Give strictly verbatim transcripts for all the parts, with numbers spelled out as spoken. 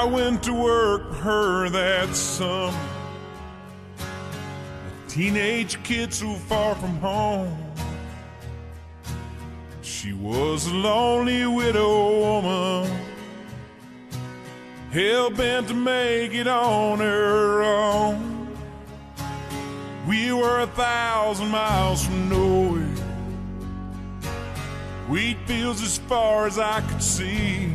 I went to work her that summer. A teenage kid so far from home. She was a lonely widow woman, hell-bent to make it on her own. We were a thousand miles from nowhere, wheat fields as far as I could see,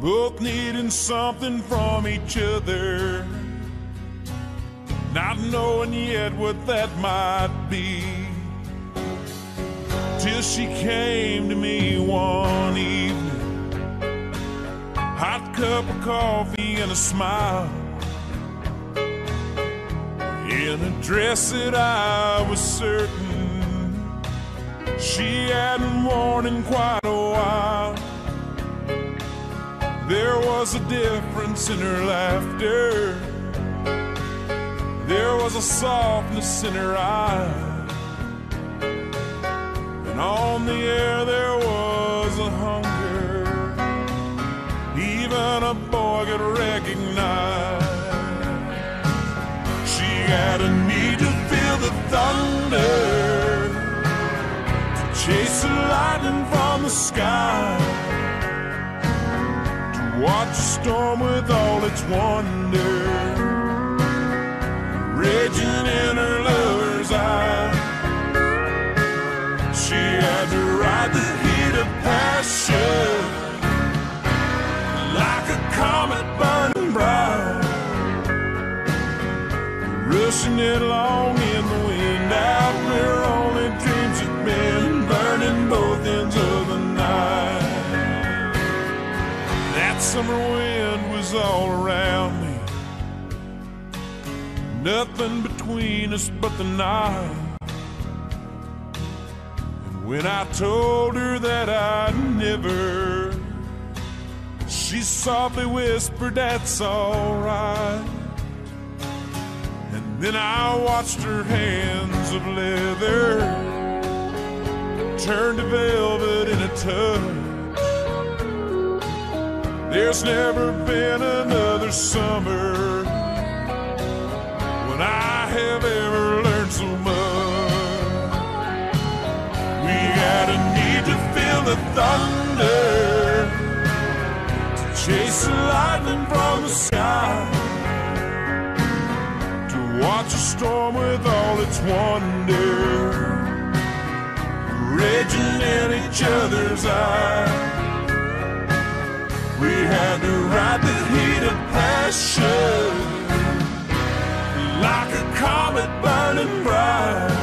both needing something from each other, not knowing yet what that might be. Till she came to me one evening, hot cup of coffee and a smile, in a dress that I was certain she hadn't worn in quite a while. There was a difference in her laughter, there was a softness in her eyes, and on the air there was a hunger even a boy could recognize. She had a need to feel the thunder, to chase the lightning from the sky, to watch the storm with all its wonder raging in her lover's eyes. She had to ride the heat of passion like a comet burning bright, rushing it along in the wind out where only dreams had been, burning both ends of the night. That summer wind was all around me, nothing between us but the night. When I told her that I'd never, she softly whispered, "That's all right." And then I watched her hands of leather turn to velvet in a touch. There's never been another summer when I have ever learned so much. A need to feel the thunder, to chase the lightning from the sky, to watch a storm with all its wonder raging in each other's eyes. We had to ride the heat of passion like a comet burning bright,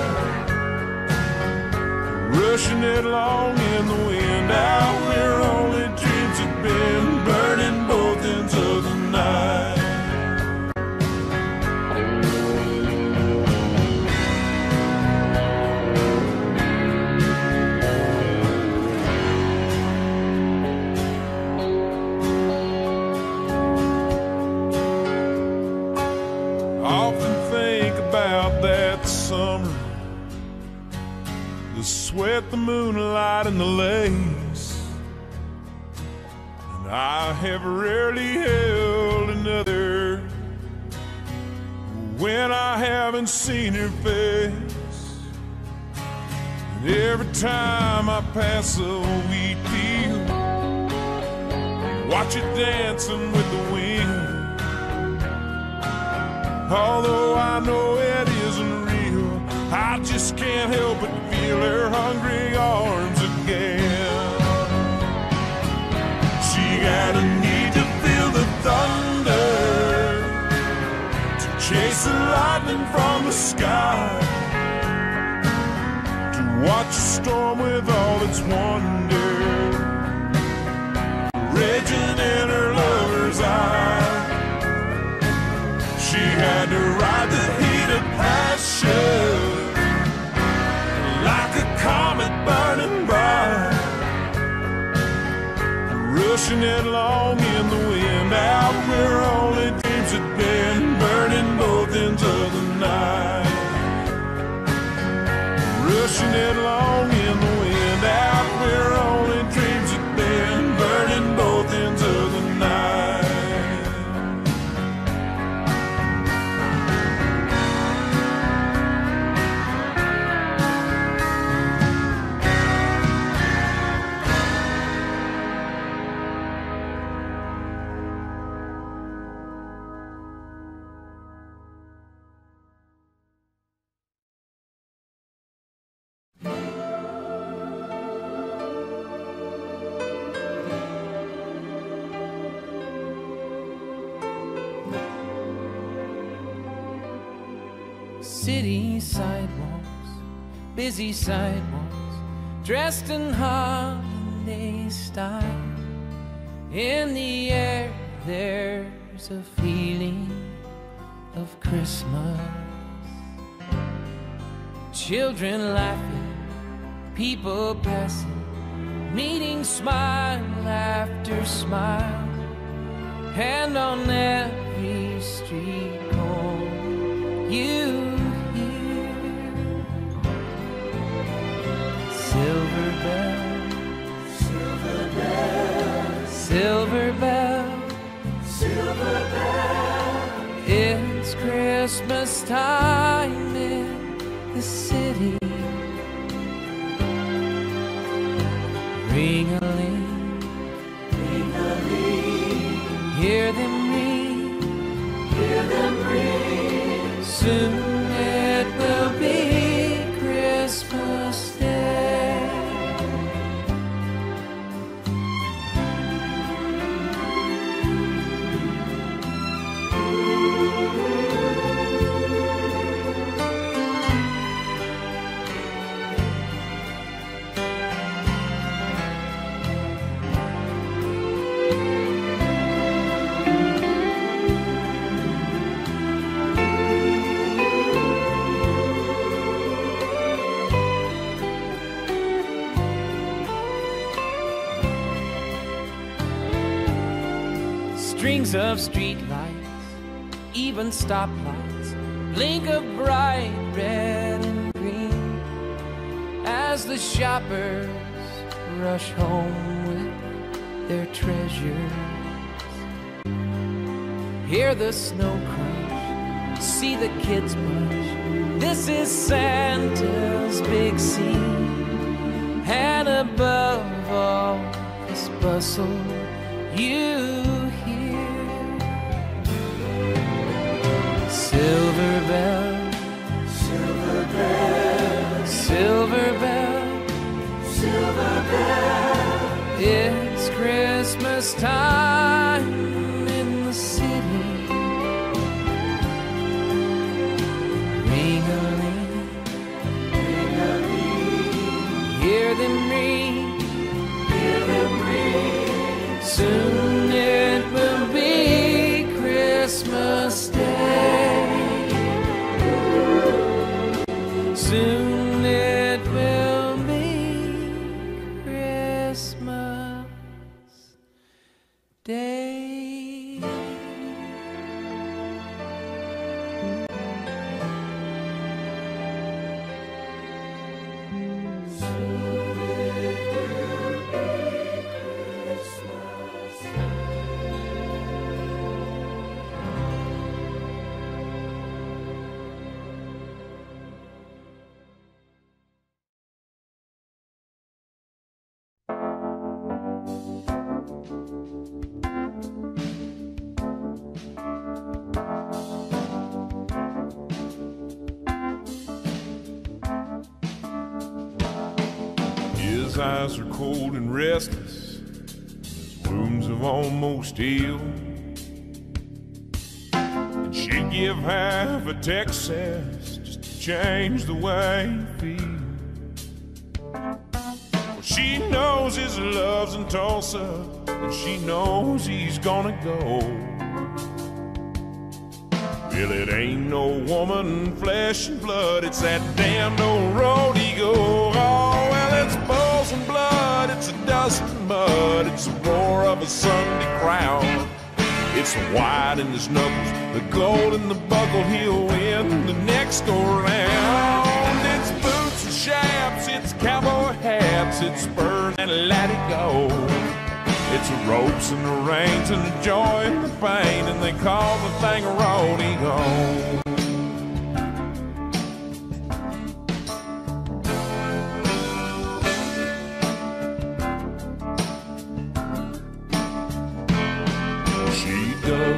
rushing it along in the wind out where only dreams had been, burning both ends of the night. I often think about that summer, the sweat, the moonlight, and the lace, and I have rarely held another when I haven't seen her face. And every time I pass a wheat field, watch it dancing with the wind, although I know it isn't real, I just can't help but feel her hungry arms again. She had a need to feel the thunder, to chase the lightning from the sky, to watch a storm with all its wonder raging in her lover's eye. She had to ride the heat of passion like a comet burning bright, rushing it along in the wind out where only dreams had been, burning both ends of the night, rushing it along in the wind out where only dreams had been, burning both ends of the night. City sidewalks, busy sidewalks, dressed in holiday style. In the air there's a feeling of Christmas. Children laughing, people passing, meeting smile after smile. And on every street call you hear silver bells, silver bells, silver bells, silver bells. It's Christmas time in the city. Ring-a-ling, hear them ring, hear them ring. Soon it will be Christmas Day. Strings of streetlights, even stoplights, blink of bright red and green as the shoppers rush home with their treasures. Hear the snow crunch, see the kids munch. This is Santa's big scene, and above all this bustle, you. Silver bells, silver bells, silver bells, silver bells. It's Christmas time in the city. Ring-a-ling, ring-a-ling. Hear them ring, hear them ring. Soon it will be Christmas Day. Soon it will be Christmas Day. His eyes are cold and restless, his wounds have almost healed. And she'd give half of Texas just to change the way he feels. Well, she knows his love's in Tulsa, and she knows he's gonna go. Well, it ain't no woman, flesh and blood, it's that damned old road he goes. Oh, well, it's balls and blood, it's a dust and mud, it's the roar of a Sunday crowd. It's the white in his knuckles, the gold in the buckle, he'll win the next go round. It's boots and chaps, it's cowboy hats, it's spurs and latigo. It's the ropes and the reins and the joy and the pain, and they call the thing a road ego.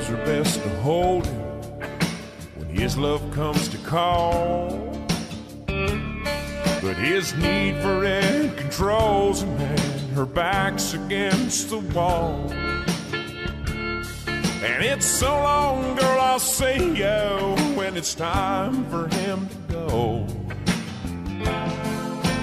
Her best to hold him when his love comes to call, but his need for it controls him and her back's against the wall. And it's so long, girl, I'll see you when it's time for him to go.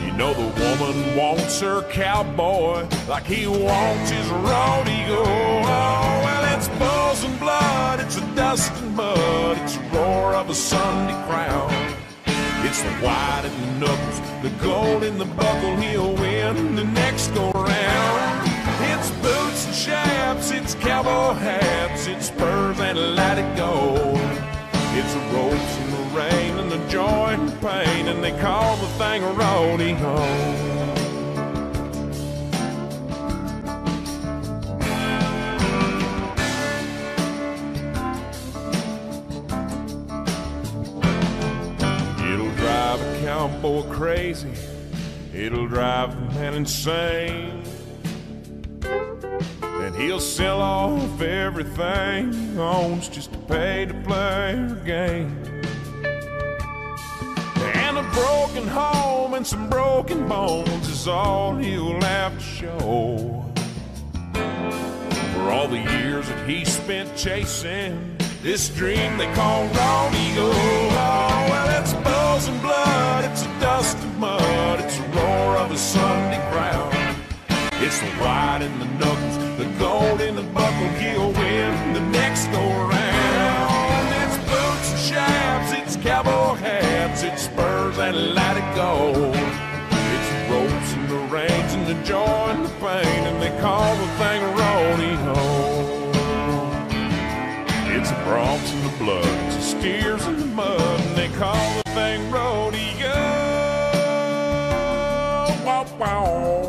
You know the woman wants her cowboy like he wants his rodeo. Oh, well, it's bulls and blood, it's the dust and mud, it's the roar of a Sunday crowd. It's the white at the knuckles, the gold in the buckle, he'll win the next go-round. It's boots and chaps, it's cowboy hats, it's spurs and let it go. It's the ropes and the rain and the joy and pain, and they call the thing a rodeo. Cowboy crazy, it'll drive the man insane, and he'll sell off everything he owns just to pay to play her game. And a broken home and some broken bones is all he'll have to show, for all the years that he spent chasing this dream they call rodeo. Oh, well, it's bulls and blood, it's the dust and mud, it's the roar of a Sunday crowd. It's the white in the knuckles, the gold in the buckle, he'll win the next go-round. It's boots and shafts, it's cowboy hats, it's spurs and let it go. It's the ropes and the reins and the joy and the pain, and they call the thing rodeo. It's the bronze and the blood, it's the steers and the mud, and they call the thing rodeo. Wow, wow.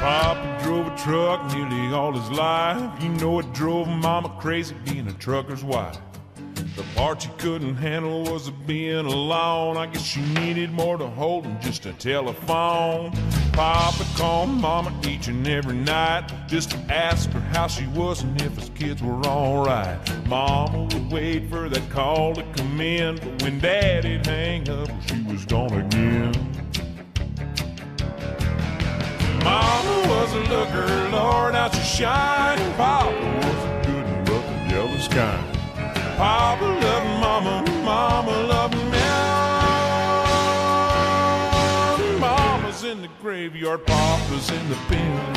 Papa drove a truck nearly all his life. You know it drove Mama crazy being a trucker's wife. The part she couldn't handle was the being alone. I guess she needed more to hold than just a telephone. Papa called Mama each and every night just to ask her how she was and if his kids were alright. Mama would wait for that call to come in, but when Daddy'd hang up, she was gone again. Mama was a looker, Lord, how she shined. Papa was a good and rough and jealous kind. Papa loved Mama, Mama loved me. Mama's in the graveyard, Papa's in the pen.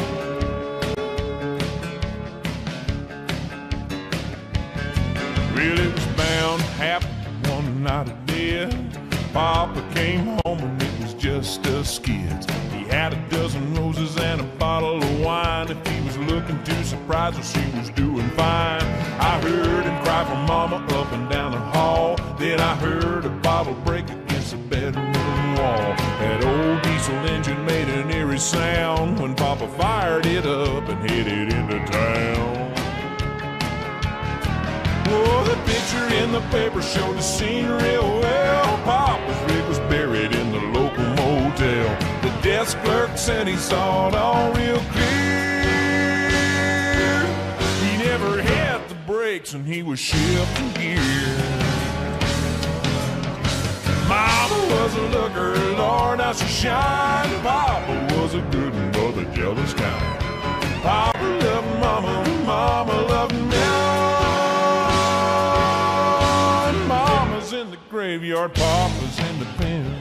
Really was bound to happen one night it did. Papa came home and it was just us kids. He had a dozen roses and a bottle of wine. If he was looking to surprise her, she was doing fine. I heard him cry for Mama up and down the hall. Then I heard a bottle break against the bedroom wall. That old diesel engine made an eerie sound when Papa fired it up and headed into town. Oh, the picture in the paper showed the scene real well. Papa's rig was buried in the local motel. The desk clerk said he saw it all real clear. He never hit the brakes and he was shifting gear. Mama was a looker, Lord, how she shined. Papa was a good and brother jealous kind. Papa loved Mama, Mama loved me. Mama's in the graveyard, Papa's in the pen.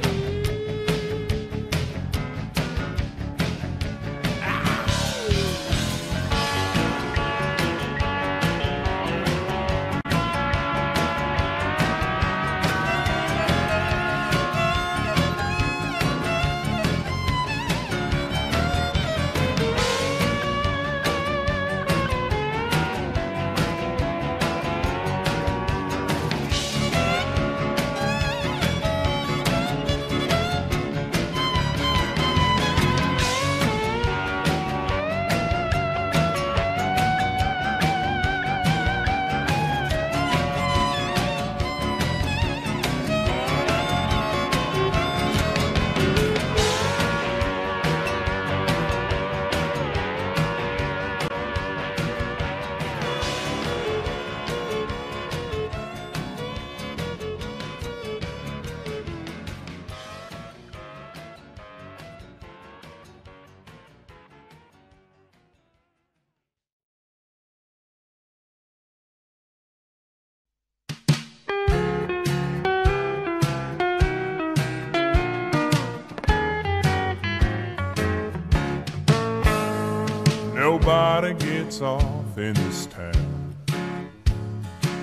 Nobody gets off in this town.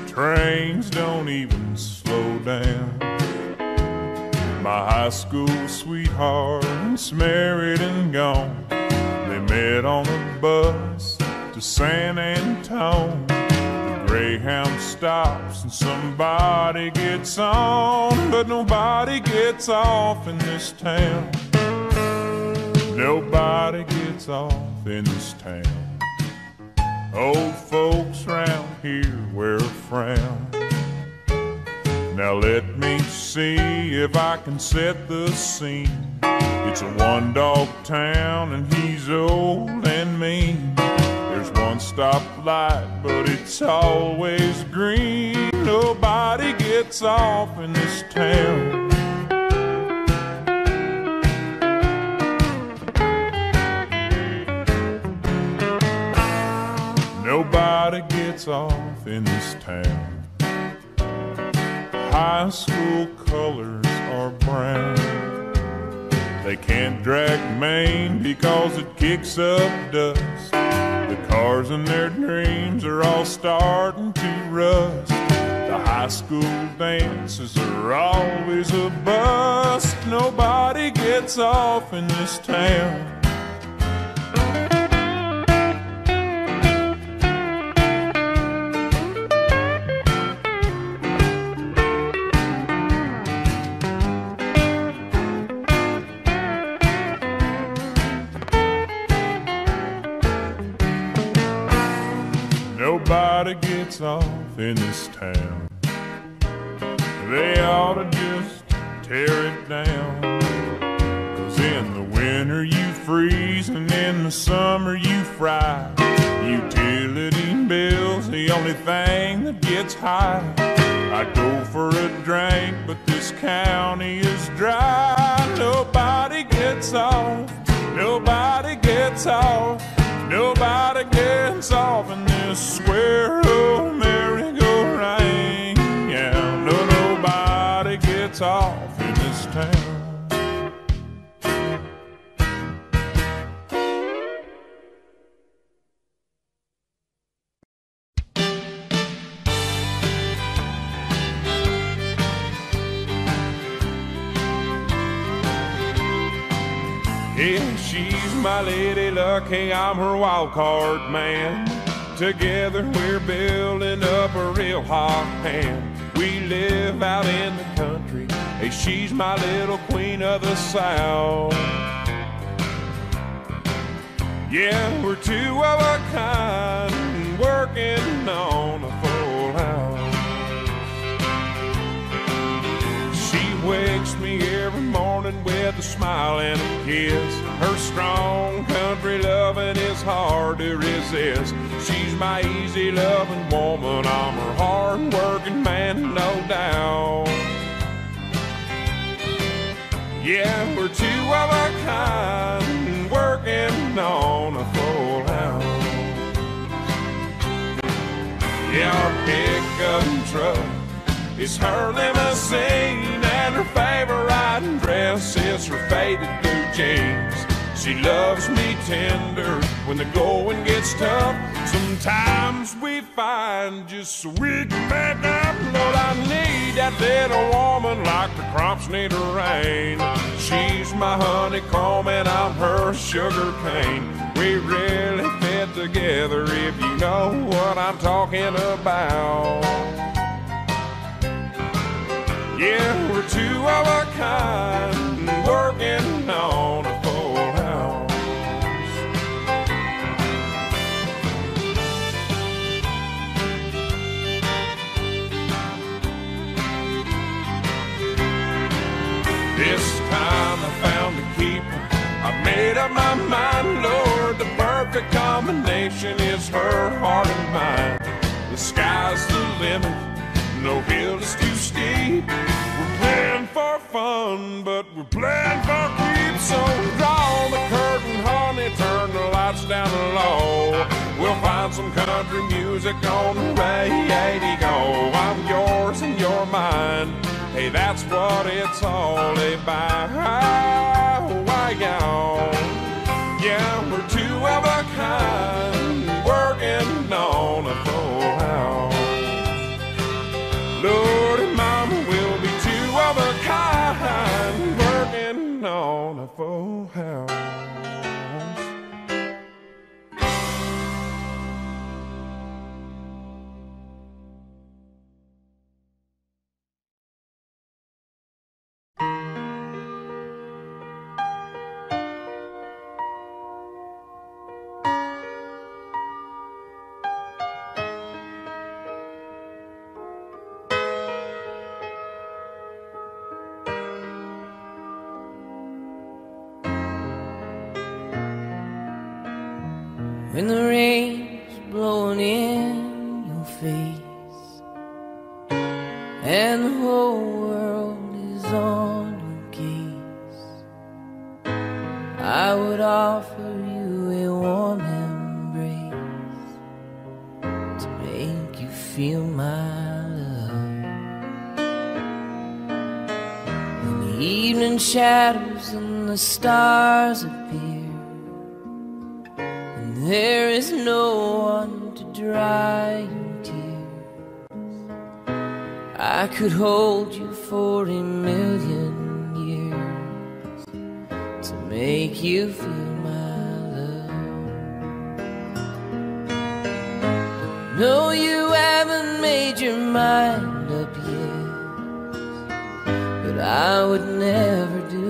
Trains don't even slow down. My high school sweetheart's married and gone. They met on a bus to San Antone. The Greyhound stops and somebody gets on, but nobody gets off in this town. Nobody gets off in this town. Old folks round here wear a frown. Now let me see if I can set the scene. It's a one-dog town and he's old and mean. There's one stoplight, but it's always green. Nobody gets off in this town. Nobody gets off in this town. High school colors are brown. They can't drag Maine because it kicks up dust. The cars and their dreams are all starting to rust. The high school dances are always a bust. Nobody gets off in this town. Nobody gets off in this town. They ought to just tear it down. 'Cause in the winter you freeze and in the summer you fry. Utility bills, the only thing that gets high. I go for a drink, but this county is dry. Nobody gets off. Nobody gets off. Nobody gets off in this square old merry-go-round. Yeah, no, nobody gets off in this town. Yeah, she's my lady luck, hey, I'm her wild card man. Together we're building up a real hot hand. We live out in the country, hey, she's my little queen of the South. Yeah, we're two of a kind, working on a full house. She wakes me every morning with a smile and a kiss. Her strong country loving is hard to resist. She's my easy loving woman, I'm her hard working man, no doubt. Yeah, we're two of a kind, working on a full house. Yeah, our pickup truck is her limousine, and her favorite riding dress is her faded blue jeans. She loves me tender when the going gets tough. Sometimes we find just so we can back up. Lord, I need that little woman like the crops need a rain. She's my honeycomb and I'm her sugar cane. We really fit together if you know what I'm talking about. Yeah, we're two of a kind, working on a full house. This time I found a keeper, I made up my mind, Lord. The perfect combination is her heart and mine. The sky's the limit, no hill is too steep. We're playing for fun, but we're playing for keeps. So draw the curtain, honey, turn the lights down low. We'll find some country music on the radio. I'm yours and you're mine, hey, that's what it's all about. Yeah, we're two of a kind. colorful house. When the rain's blowing in your face and the whole world is on your case, I would offer you a warm embrace to make you feel my love. When the evening shadows and the stars appear, there is no one to dry your tears, I could hold you for a million years to make you feel my love. No, you haven't made your mind up yet, but I would never do it.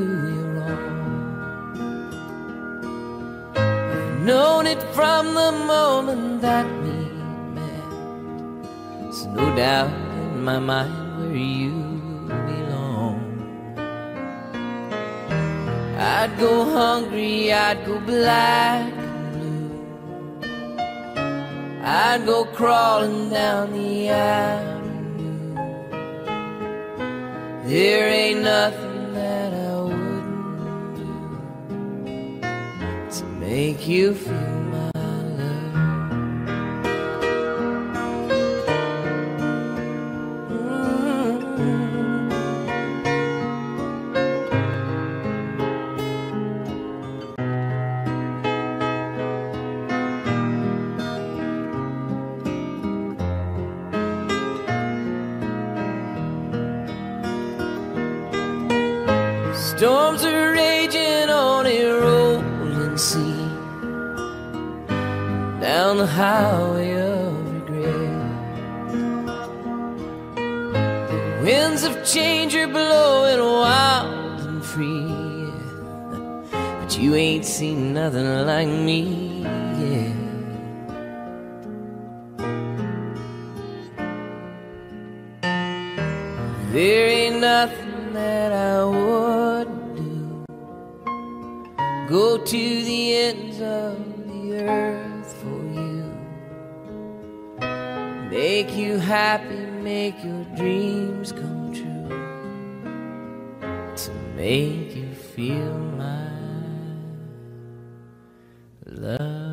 Known it from the moment that we met, so no doubt in my mind where you belong. I'd go hungry, I'd go black and blue, I'd go crawling down the avenue. There ain't nothing that I make you feel my love. Mm-hmm. Storms are raging on a rolling sea, down the highway of regret. The winds of change are blowing wild and free, but you ain't seen nothing like me yet. There ain't nothing that I would do, go to the ends of the earth, make you happy, make your dreams come true, to make you feel my love.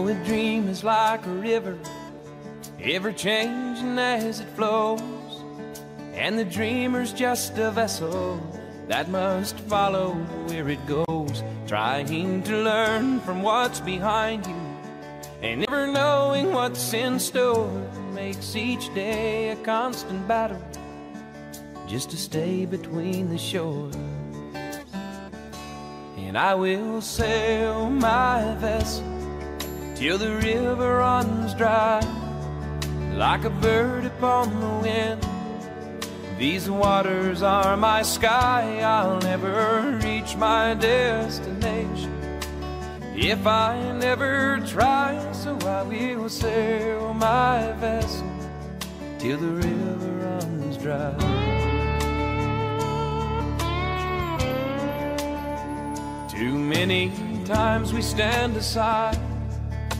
A dream is like a river, ever changing as it flows, and the dreamer's just a vessel that must follow where it goes, trying to learn from what's behind you And never knowing what's in store makes each day a constant battle just to stay between the shores. And I will sail my vessel till the river runs dry. Like a bird upon the wind, these waters are my sky. I'll never reach my destination if I never try. So I will sail my vessel till the river runs dry. Too many times we stand aside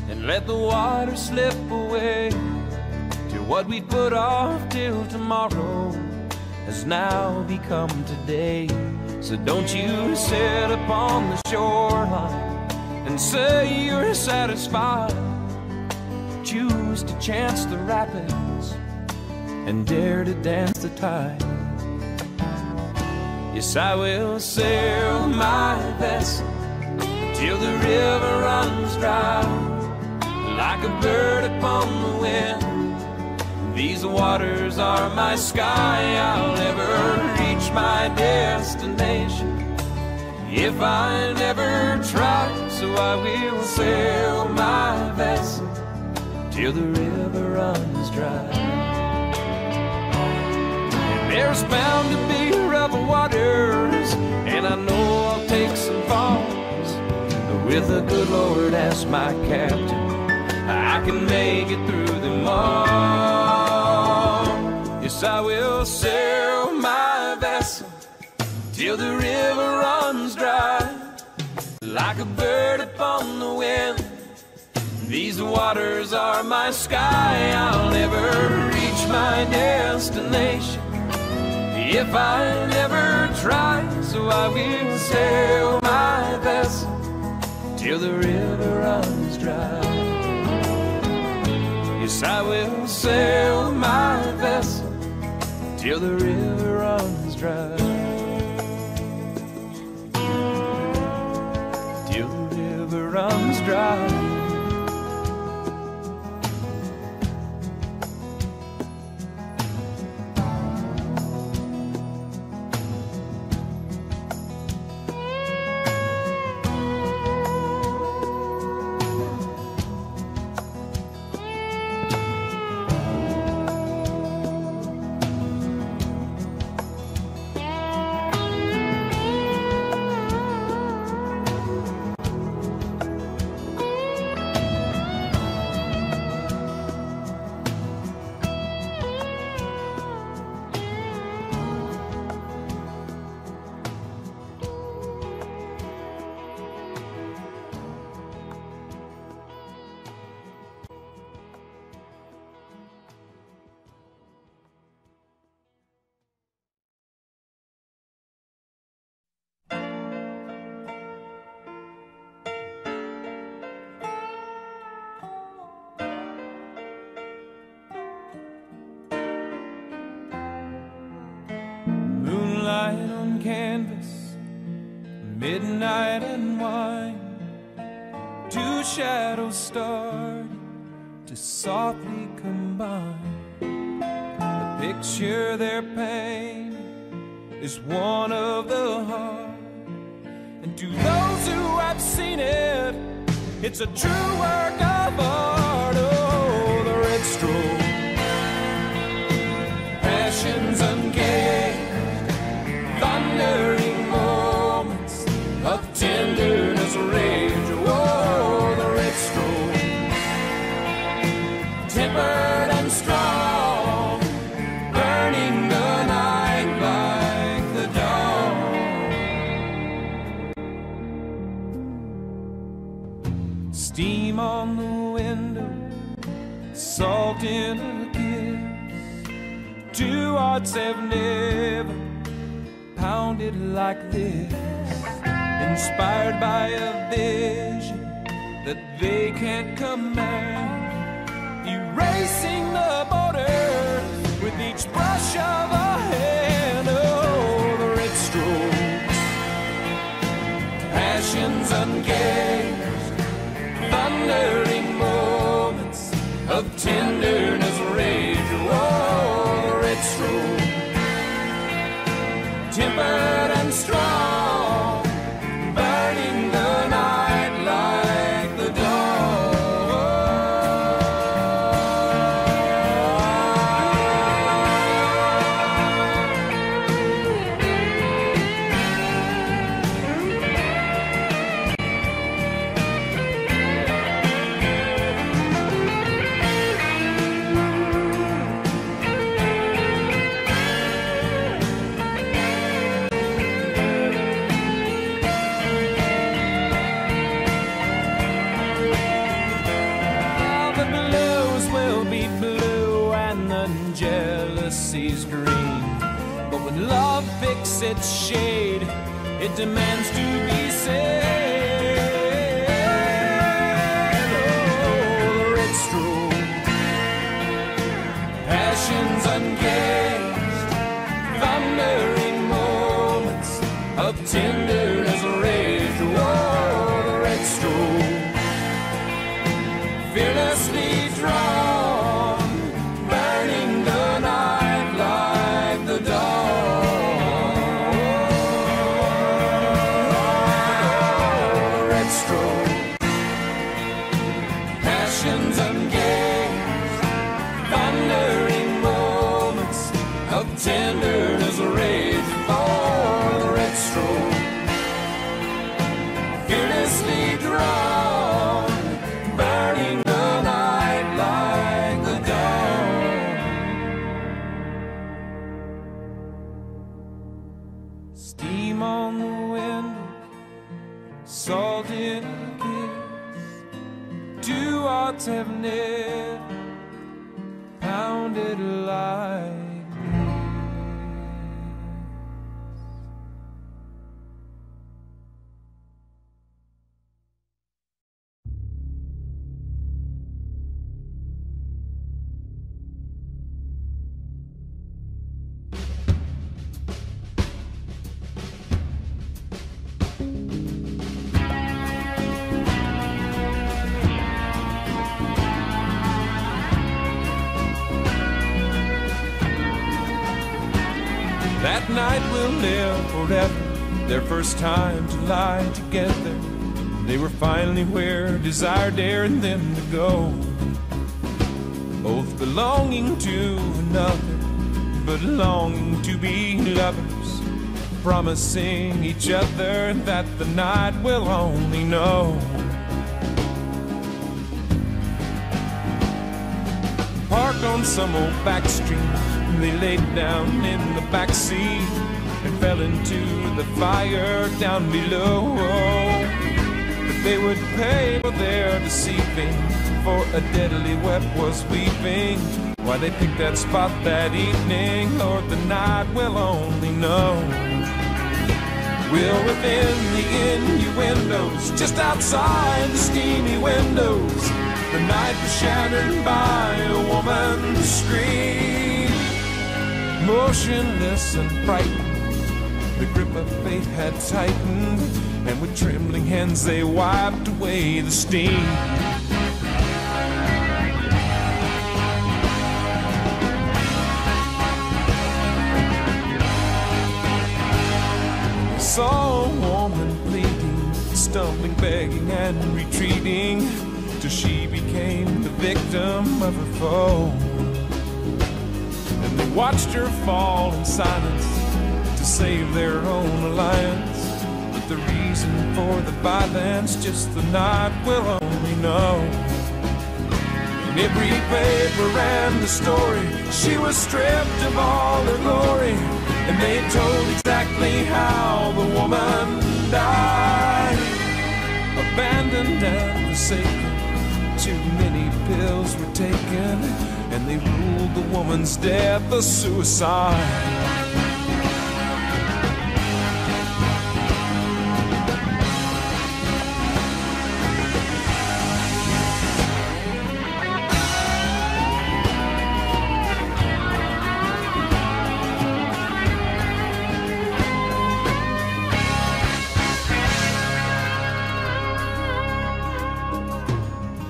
and let the water slip away to what we put off till tomorrow has now become today. So don't you sit upon the shoreline and say you're satisfied. Choose to chance the rapids and dare to dance the tide. Yes, I will sail my vessel till the river runs dry. Like a bird upon the wind, these waters are my sky. I'll never reach my destination if I never try. So I will sail my vessel till the river runs dry. And there's bound to be rough waters, and I know I'll take some falls. With the good Lord as my captain, I can make it through them all. Yes, I will sail my vessel till the river runs dry. Like a bird upon the wind, these waters are my sky. I'll never reach my destination if I never try. So I will sail my vessel till the river runs dry. Yes, I will sail my vessel till the river runs dry. Till the river runs dry. Canvas, midnight and wine, two shadows start to softly combine. The picture their pain is one of the heart, and to those who have seen it, it's a true work of art. Oh, the red stroke, passions ungained, thundering moments of tenderness, rage. Whoa, the red stroke, tempered and strong, burning the night like the dawn. Steam on the window, salt in a kiss. Two hearts have never pounded like this, inspired by a vision that they can't command, erasing the borders with each brush of a hand. Oh, the red strokes, passions ungaged, thundering more. tenderness, rage, war, it's true. Tempered and strong, burning the night like the its shade, it demands to be saved. Oh, it's true. Passions unguessed, thundering moments of tenderness, rage, war, it's true. Fearlessly drawn, burning the night like the dawn. Tenderness, rage, for red stroke, fearlessly drawn, burning the night like the dawn. Steam on the window, salt in a kiss, two hearts have never pounded alive. That night will live forever, their first time to lie together. They were finally where desire dared them to go, both belonging to another, but longing to be lovers, promising each other that the night will only know. Parked on some old back street, they laid down in the backseat and fell into the fire down below. But they would pay for their deceiving, for a deadly web was weeping. Why they picked that spot that evening, Lord, the night will only know. We're within the innuendos, just outside the steamy windows. The night was shattered by a woman's scream. Motionless and frightened, the grip of fate had tightened, and with trembling hands they wiped away the steam. I saw a woman bleeding, stumbling, begging, and retreating, till she became the victim of her foe. Watched her fall in silence to save their own alliance, but the reason for the violence just the night will only know. In every paper ran the story, she was stripped of all her glory, and they told exactly how the woman died. Abandoned and forsaken, too many pills were taken, and they ruled the woman's death a suicide.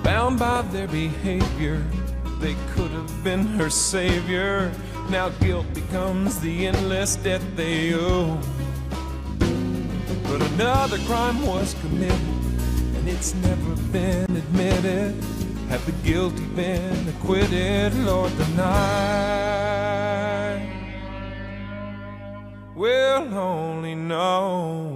Bound by their behavior, They could have been her savior. Now guilt becomes the endless debt they owe. But another crime was committed, and it's never been admitted. Have the guilty been acquitted, Lord, tonight we'll only know.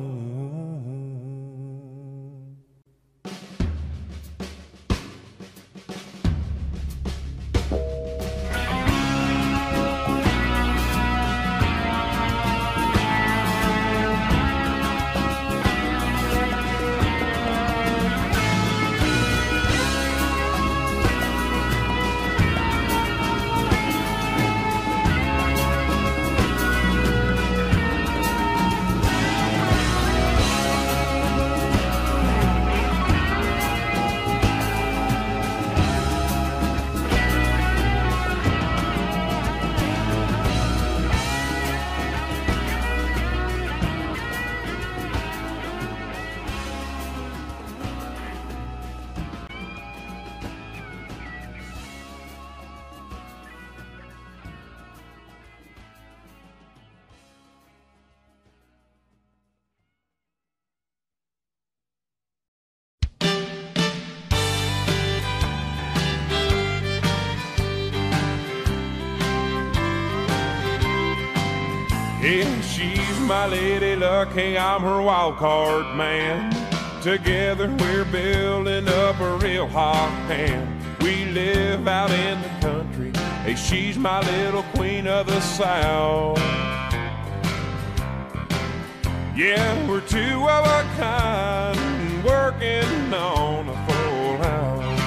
My lady luck, hey, I'm her wild card man. Together we're building up a real hot hand. We live out in the country, hey, she's my little queen of the South. Yeah, we're two of a kind, working on a full house.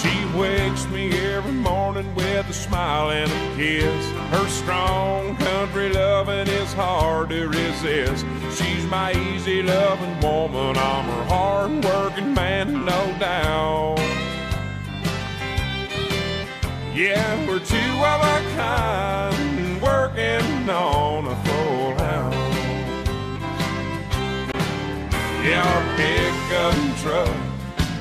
She wakes me every morning with a smile and a kiss. Her strong country loving is hard to resist. She's my easy loving woman, I'm her hard working man, no doubt. Yeah, we're two of a kind, working on a full house. Yeah, our pickup truck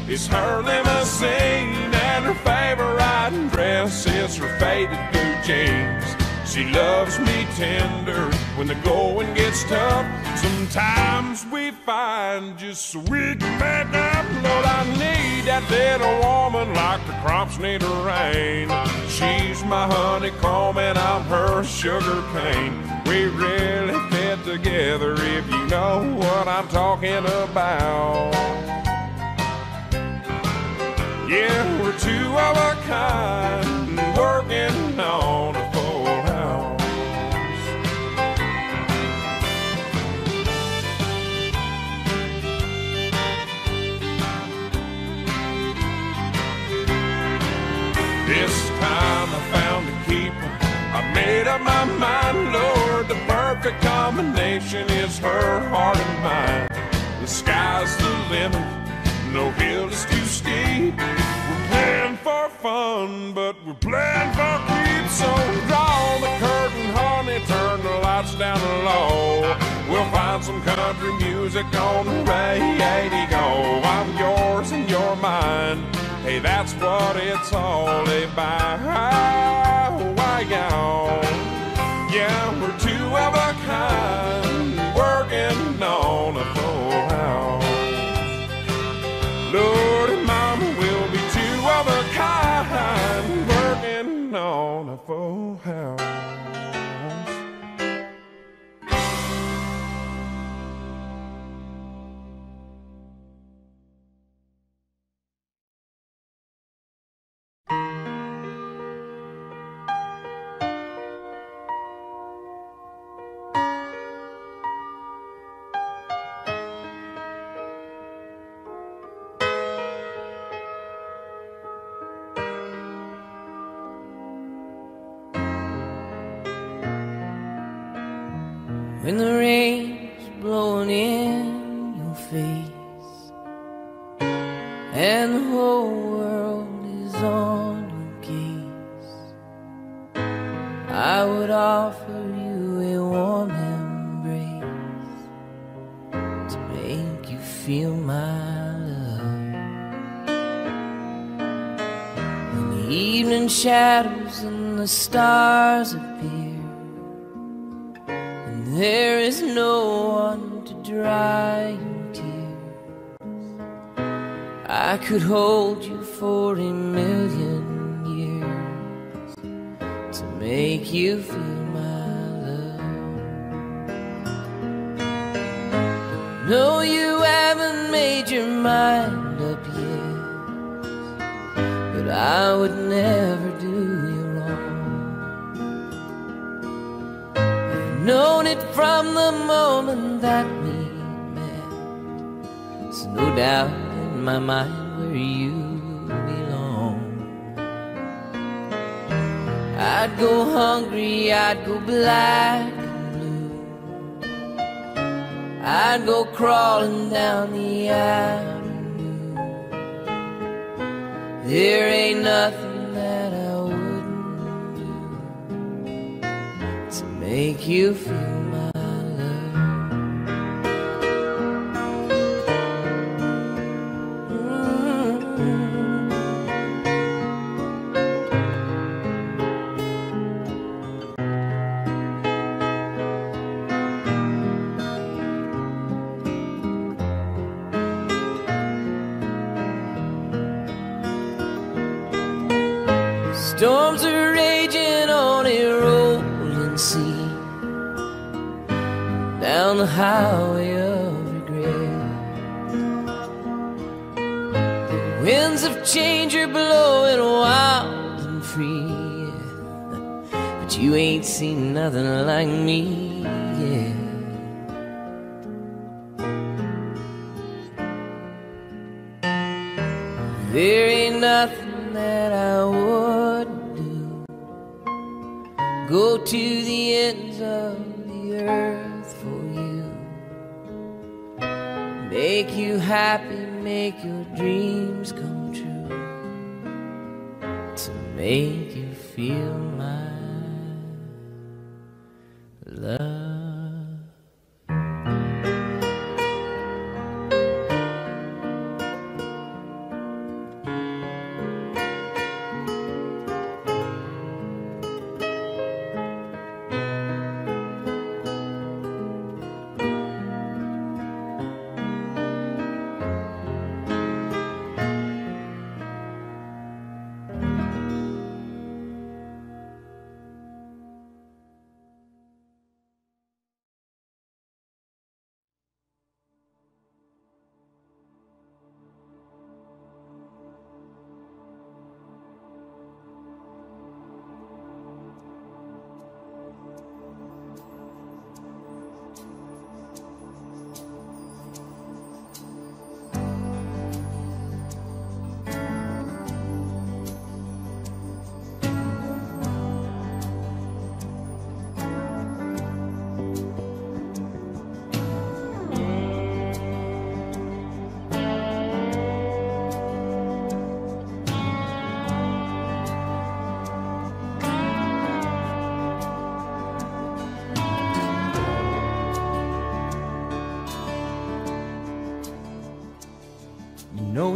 is her limousine, and her favorite riding dress is her faded blue jeans. She loves me tender when the going gets tough. Sometimes we find just so we can back up. Lord, I need that little woman like the crops need a rain. She's my honeycomb and I'm her sugar cane. We really fit together if you know what I'm talking about. Yeah, we're two of a kind, working on a full house. This time I found a keeper, I made up my mind, Lord. The perfect combination is her heart and mine. The sky's the limit, no hill is too steep. We're playing for fun, but we're playing for keeps. So draw the curtain, honey, turn the lights down low. We'll find some country music on the radio. I'm yours and you're mine, hey, that's what it's all about. Yeah, we're two of a kind, working on a full house. Lord and Mama, we'll be two of a kind, working on a full house. When the rain's blowing in your face and the whole world is on your case, I would offer you a warm embrace to make you feel my love. The evening shadows and the stars appear, and there is no one to dry your tears. I could hold you for a million years to make you feel my love. No, you haven't made your mind up yet, but I would never do you wrong. I've known it from the moment that we met. So no doubt in my mind where you belong. I'd go hungry, I'd go black and blue, I'd go crawling down the aisle. There ain't nothing that I wouldn't do to make you feel my love. Storms are raging on a rolling sea, down the highway of regret. The winds of change are blowing wild and free, but you ain't seen nothing like me yet. There ain't nothing that I would go to the ends of the earth for you, make you happy, make your dreams come true, to make you feel my love.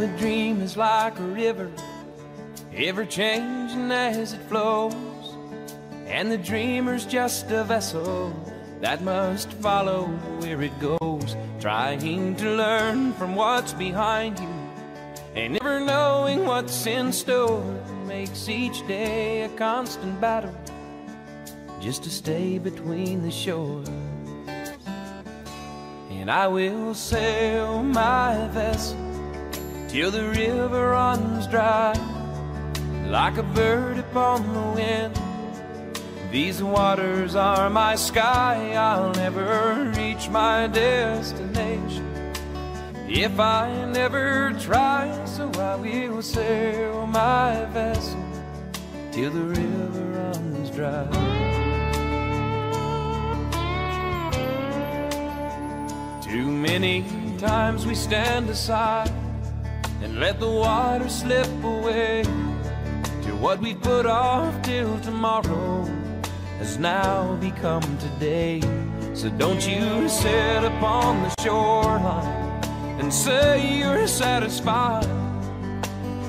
A dream is like a river, ever changing as it flows, and the dreamer's just a vessel that must follow where it goes, trying to learn from what's behind you, and never knowing what's in store, makes each day a constant battle just to stay between the shores. And I will sail my vessel till the river runs dry, like a bird upon the wind. These waters are my sky. I'll never reach my destination if I never try. So I will sail my vessel till the river runs dry. Too many times we stand aside and let the water slip away, to what we put off till tomorrow has now become today. So don't you sit upon the shoreline and say you're satisfied.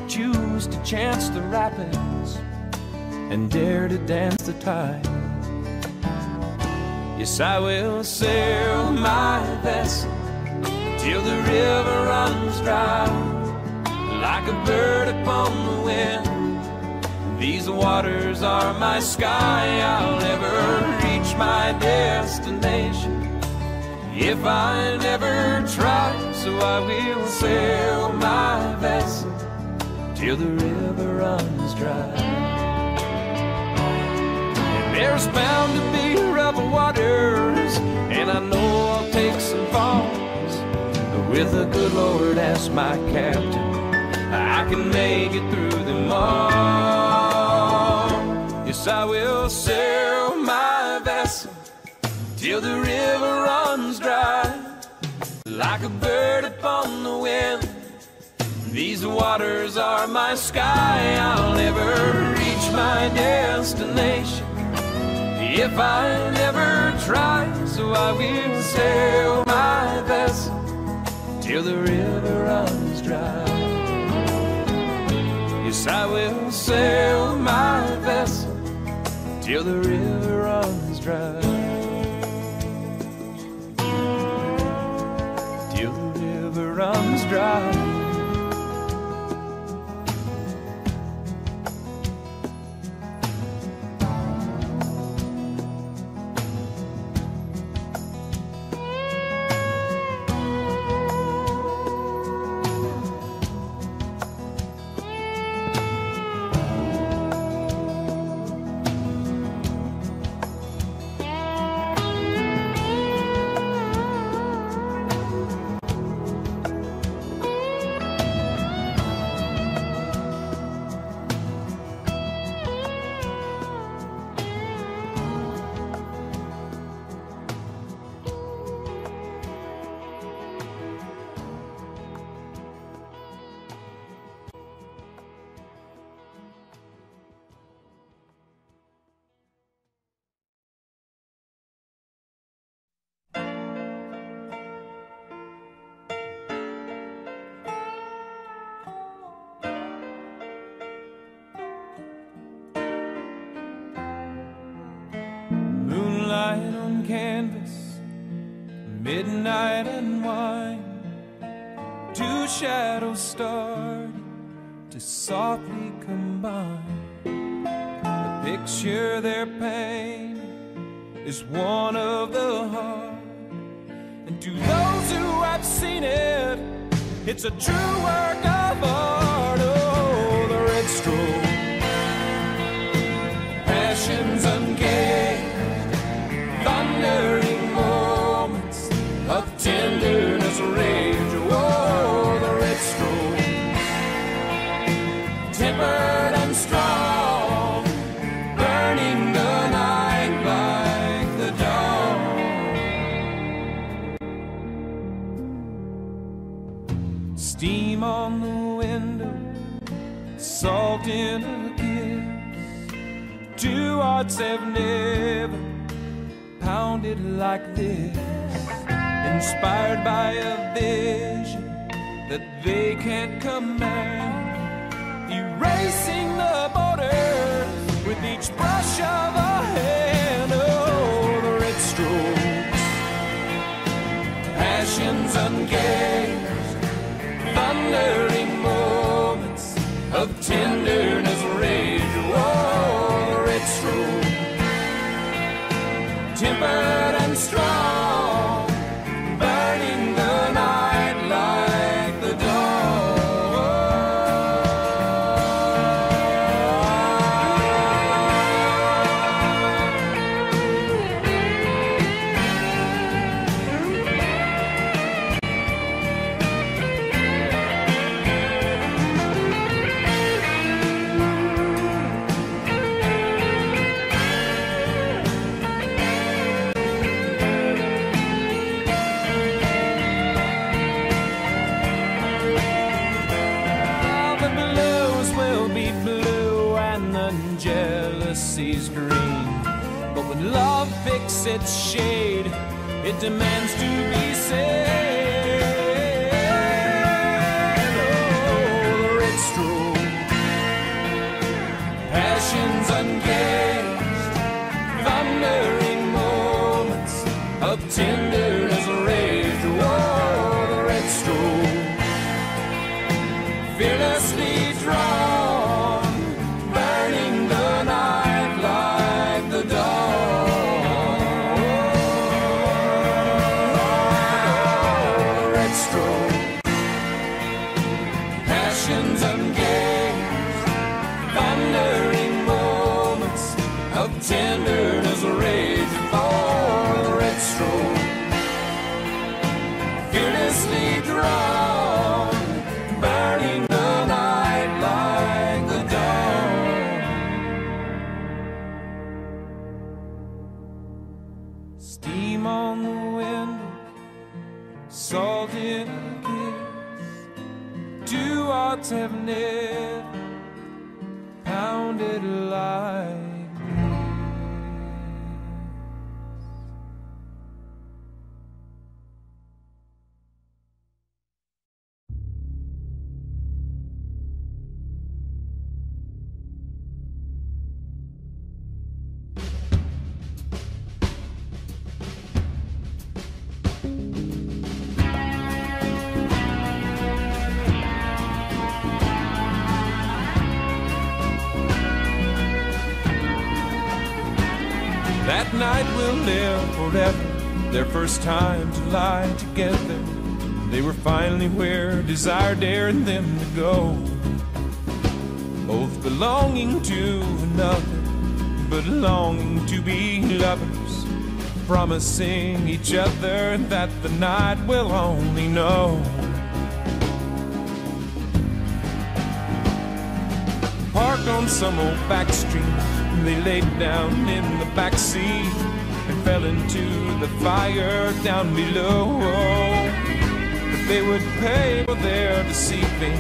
Choose to chance the rapid and dare to dance the tide. Yes, I will sail my vessel till the river runs dry. Like a bird upon the wind, these waters are my sky. I'll never reach my destination if I never try. So I will sail my vessel till the river runs dry. And there's bound to be rebel waters, and I know I'll take some falls. But with the good Lord as my captain, I can make it through them all. Yes, I will sail my vessel till the river runs dry. Like a bird upon the wind, these waters are my sky. I'll never reach my destination if I never try. So I will sail my vessel till the river runs dry. Yes, I will sail my vessel till the river runs dry. Till the river runs dry. Canvas, midnight and wine, two shadows start to softly combine. The picture their pain is one of the heart, and to those who have seen it, it's a true work of art. Oh, the red stroke, passions ungained, thundering moments of tenderness, rage. Whoa, the red stroke, tempered and strong, burning the night like the dawn. Steam on the window, salt in a kiss. Two hearts have never pounded like this, inspired by a vision that they can't command, erasing the borders with each brush of a hand. Oh, the red strokes, passions ungauged, thundering moments of tenderness, rage. Oh, the red strokes, tempered and strong, burning the night like the its shade, it demands to be said. Oh, the red stroke, passions ungained, tender as a rage toward the red stove, fearlessly drawn, burning the night like the dawn. The red stove, passions and games, thundering moments of tender as a rage for the red stove, fearlessly drawn, burning the night like the dawn. Steam on the window, salt in a kiss, two hearts have never pounded light. That night will live forever, their first time to lie together. They were finally where desire dared them to go, both belonging to another, but longing to be lovers, promising each other that the night will only know. Parked on some old back street, they laid down in the backseat and fell into the fire down below. But they would pay for their deceiving,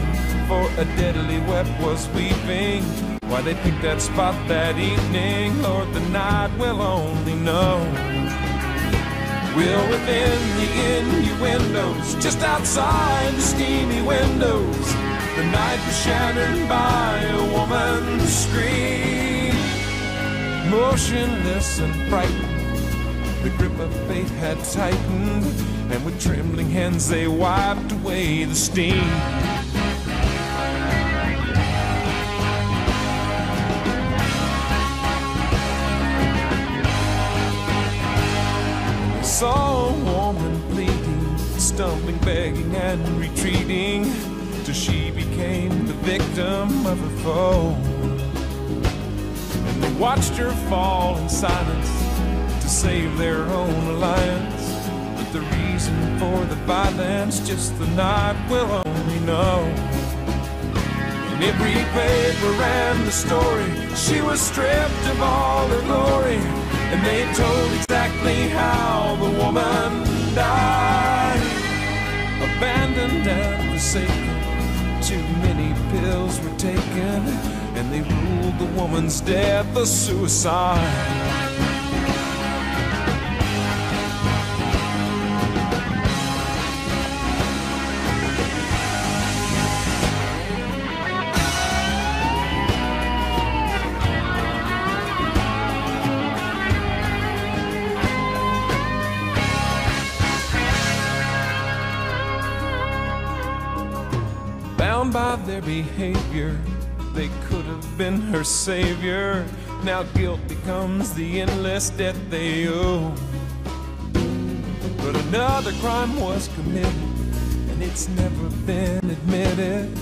for a deadly web was weeping. Why they picked that spot that evening, Lord, the night will only know. We're within the innuendos, just outside the steamy windows. The night was shattered by a woman's scream. Motionless and frightened, the grip of fate had tightened, and with trembling hands they wiped away the steam. I saw a woman bleeding, stumbling, begging, and retreating, till she became the victim of her foe. Watched her fall in silence to save their own alliance, but the reason for the violence just the night will only know. In every paper ran the story, she was stripped of all her glory, and they told exactly how the woman died. Abandoned and forsaken, too many pills were taken, and they ruled the woman's death a suicide. Bound by their behavior, they could have been her savior. Now guilt becomes the endless debt they owe. But another crime was committed, and it's never been admitted.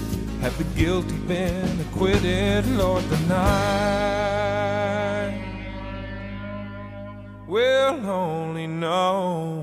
Have the guilty been acquitted, Lord, the night will only know.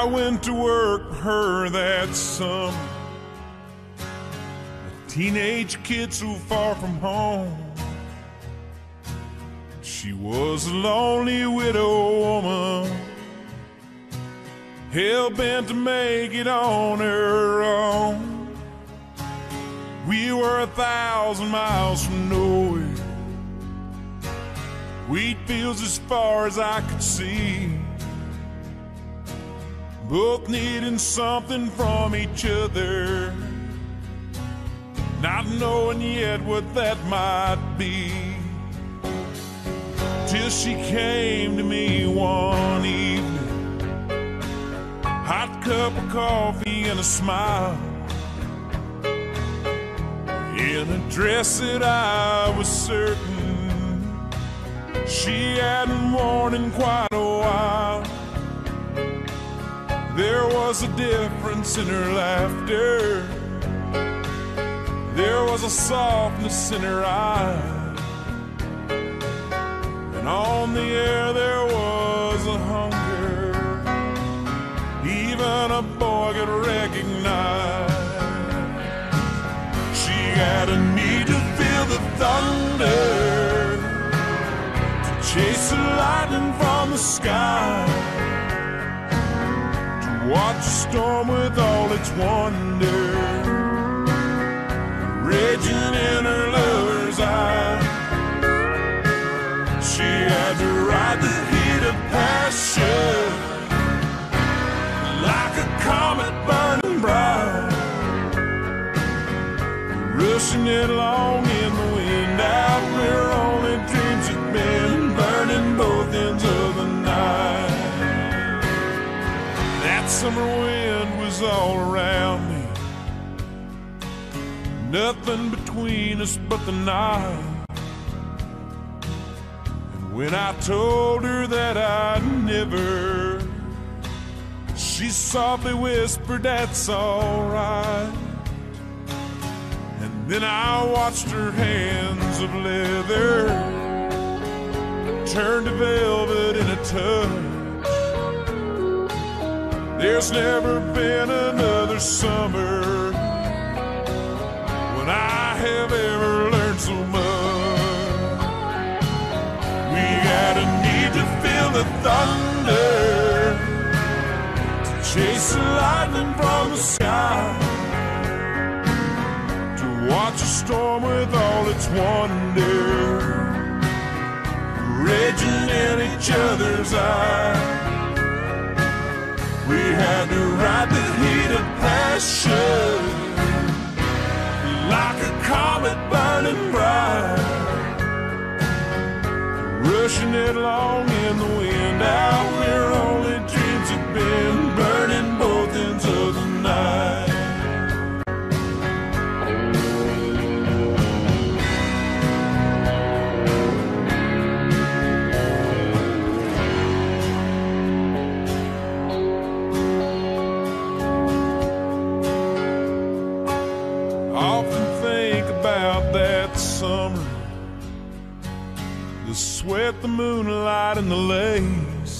I went to work her that summer. A teenage kid so far from home. She was a lonely widow woman, hell-bent to make it on her own. We were a thousand miles from nowhere, wheat fields as far as I could see, both needing something from each other, not knowing yet what that might be. Till she came to me one evening, hot cup of coffee and a smile, in a dress that I was certain she hadn't worn in quite a while. There was a difference in her laughter, there was a softness in her eyes, and on the air there was a hunger even a boy could recognize. She had a need to feel the thunder, to chase the lightning from the sky, to watch the storm with all its wonder raging in her lover's eye. She had to ride the heat of passion, like a comet burning bright, rushing it along in the wind, out where only dreams had been, burning both ends of the night. That summer wind was all around me, nothing between us but the night. And when I told her that I'd never, she softly whispered, "That's all right." And then I watched her hands of leather turn to velvet in a touch. There's never been another summer when I have ever learned so much. We got a need to feel the thunder, chase the lightning from the sky, to watch a storm with all its wonder raging in each other's eye. We had to ride the heat of passion, like a comet burning bright, rushing it along in the wind, out where only dreams have been, burning both ends of the night. I often think about that summer, the sweat, the moonlight, and the lace.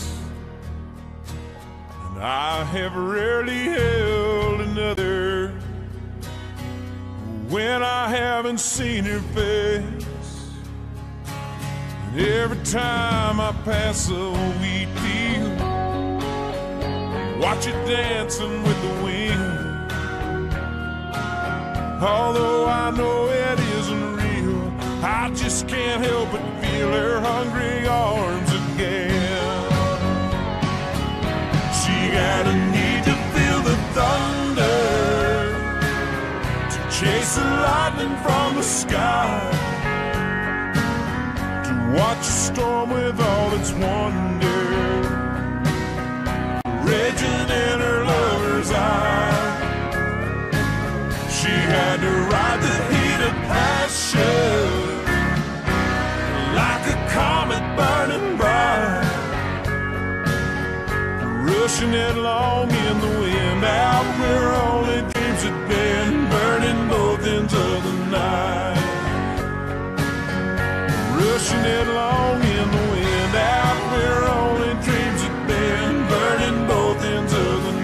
I have rarely held another when I haven't seen her face. And every time I pass a wheat field, watch it dancing with the wind. Although I know it isn't real, I just can't help but feel her hungry arms again. She had a need to feel the thunder, to chase the lightning from the sky, to watch a storm with all its wonder raging in her lover's eye. She had to ride the heat of passion, like a comet burning bright, rushing it along in the wind, out where only dreams had been, burning both ends of the night. Rushing it along in the wind, out where only dreams had been, burning both ends of the night.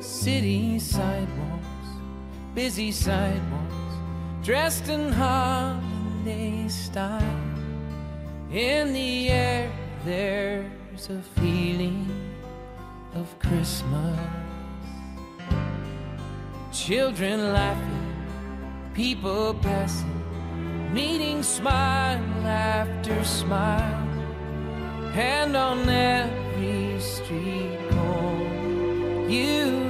City sidewalks, busy sidewalks, dressed in holiday style. In the air there's a feeling of Christmas. Children laughing, people passing, meeting smile after smile. And on every street corner you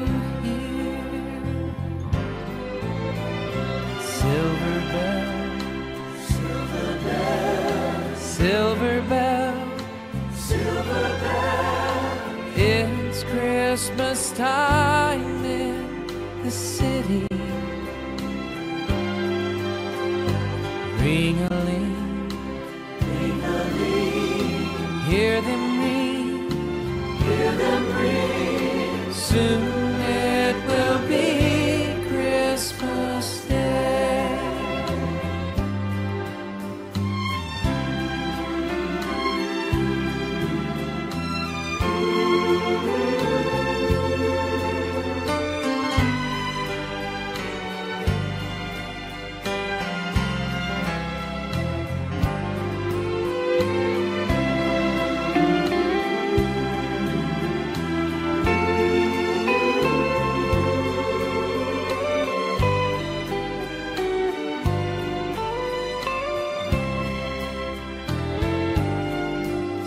silver bell, silver bell, silver bell, silver bell. It's Christmas time in the city. Ring-a-ling, ring-a-ling. Hear them ring, hear them ring. Soon it will be Christmas Day.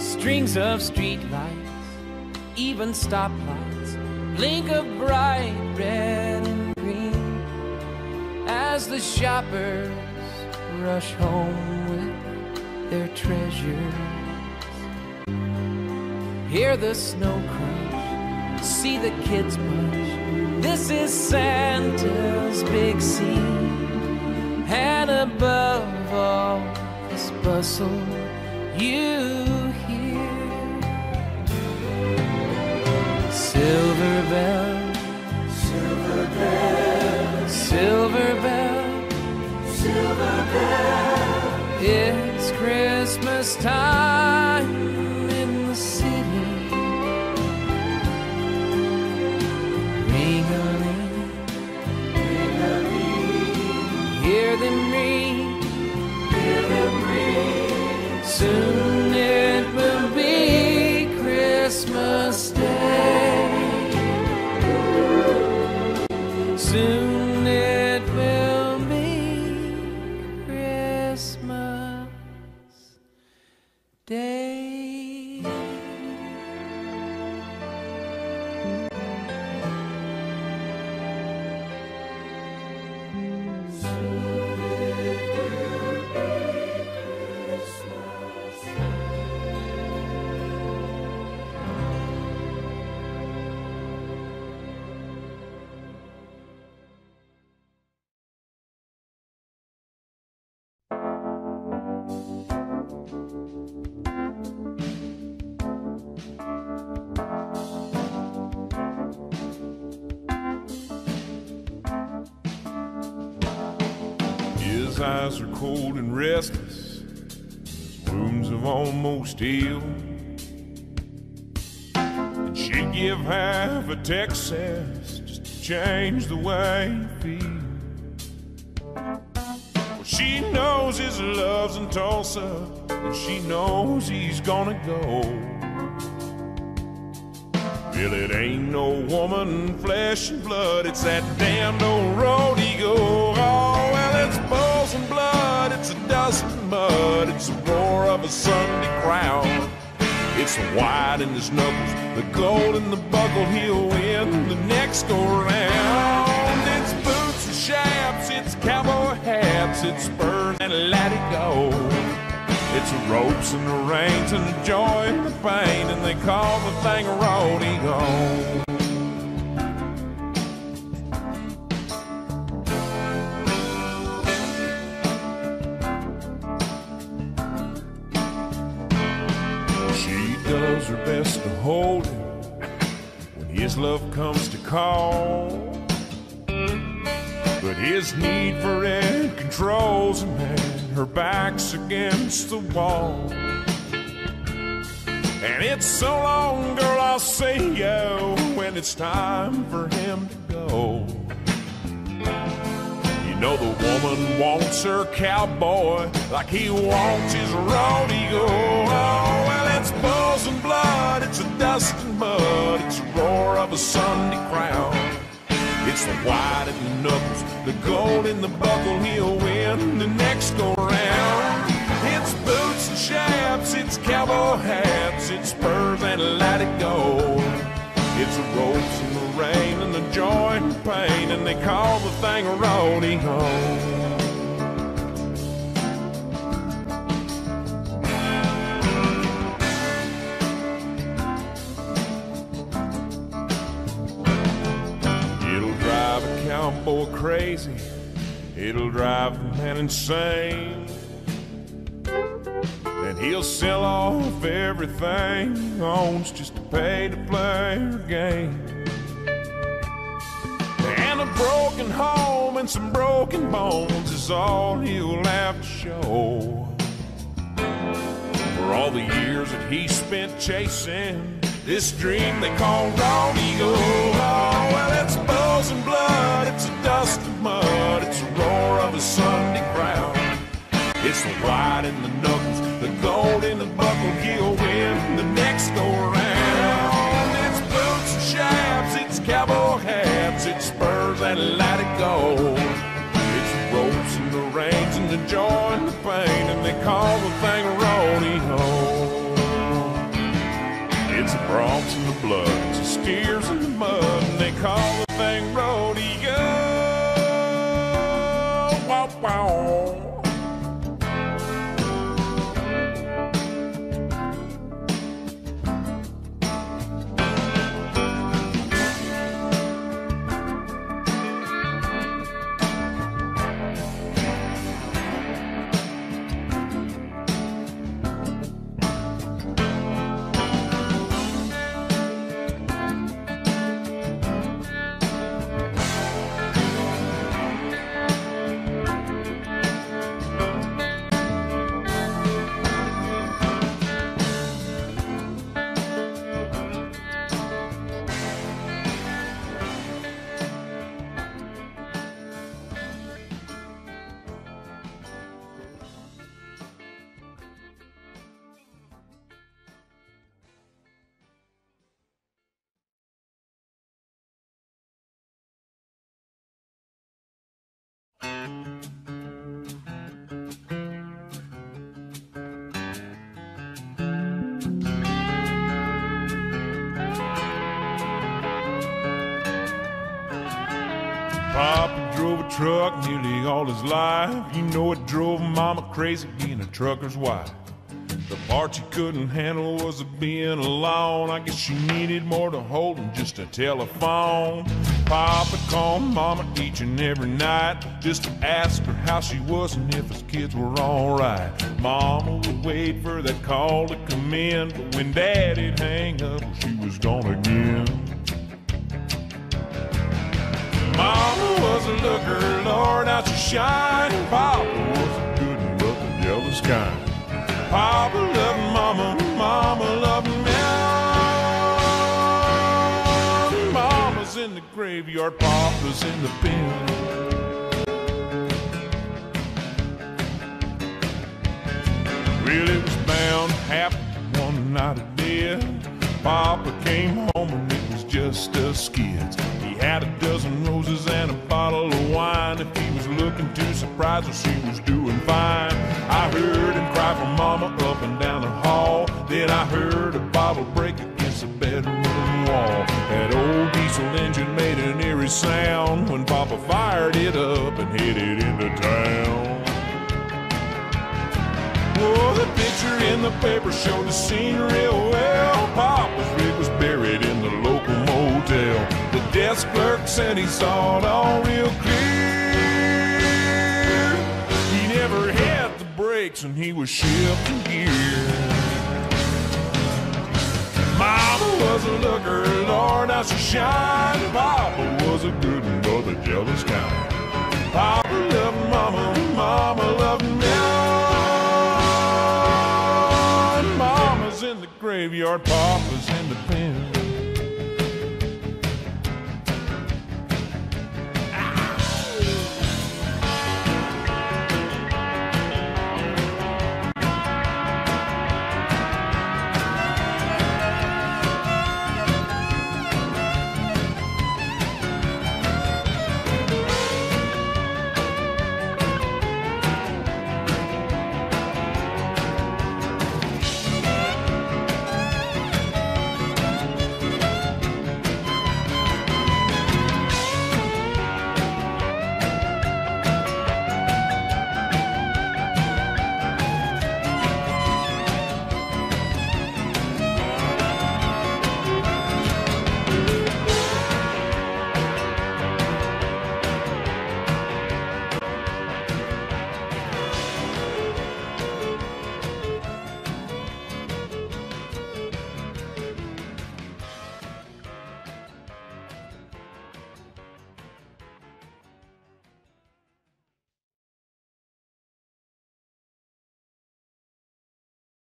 Strings of streetlights, even stoplights, blink of bright red and green as the shoppers rush home with their treasures. Hear the snow crunch, see the kids punch. This is Santa's big scene, and above all this bustle, you. Silver bell, silver bell, silver bell, silver bell. It's Christmas time in the city. Ring-a-ling, ring-a-ling. Hear them ring, hear them ring. Soon it will be Christmas Day. Soon it will be Christmas Day. Soon it will be Christmas Day. His eyes are cold and restless, his wounds have almost healed. And she'd give half of Texas just to change the way he feels. Well, she knows his love's in Tulsa, and she knows he's gonna go. Well, it ain't no woman, flesh and blood, it's that damned old road he goes on. It's balls and blood, it's a dust and mud, it's the roar of a Sunday crowd. It's the white in his knuckles, the gold in the buckle, he'll win the next go round. It's boots and chaps, it's cowboy hats, it's spurs and latigo. It's the ropes and the reins and the joy and the pain, and they call the thing a road ego. Her best to hold him when his love comes to call. But his need for it controls a man. Her back's against the wall, and it's so long, girl, I'll see you when it's time for him to go. You know the woman wants her cowboy like he wants his rodeo. Oh, well, it's bulls and blood, it's a dust and mud, it's the roar of a Sunday crowd. It's the white at the knuckles, the gold in the buckle, he'll win the next go-round. It's boots and chaps, it's cowboy hats, it's spurs and let it go. It's the ropes and the rain and the joy and the pain, and they call the thing a rodeo. It'll drive a cowboy crazy, it'll drive a man insane. And he'll sell off everything he owns just to pay to play her game. And a broken home and some broken bones is all he'll have to show. For all the years that he spent chasing this dream they call rodeo. Oh, well, it's bulls and blood, it's a dust and mud, it's the roar of a Sunday crowd. It's the white in the knuckles, the gold in the buckle, he'll win the next go-round. It's boots and chaps, it's cowboy hats, it's spurs and let it go. It's the ropes and the reins and the joy and the pain, and they call the thing a rodeo. It's the bronze and the blood, it's the steers and the mud, and they call the thing rodeo. Wow, wow. Papa drove a truck nearly all his life. You know it drove Mama crazy being a trucker's wife. The part she couldn't handle was the being alone. I guess she needed more to hold than just a telephone. Papa called Mama each and every night just to ask her how she was and if his kids were all right. Mama would wait for that call to come in, but when Daddy'd hang up, she was gone again. Mama was a looker, Lord, how she shined. Papa was a good and rough and jealous kind. Papa loved Mama, Mama loved me. Mama's in the graveyard, Papa's in the pen. Well, it was bound to happen one night it did. Papa came home and it was just us kids. He had a dozen roses and a bottle of wine. If he was looking to surprise her, she was doing fine. I heard him cry for Mama up and down the hall. Then I heard a bottle break against the bedroom wall. That old diesel engine made an eerie sound when Papa fired it up and headed into town. Oh, the picture in the paper showed the scene real well. Papa's rig was buried in the local motel. The desk clerk said he saw it all real clear. He never hit the brakes and he was shifting gears. Mama was a looker, Lord, how she shined. Papa was a good and brother jealous guy. Graveyard, papa's in the pen.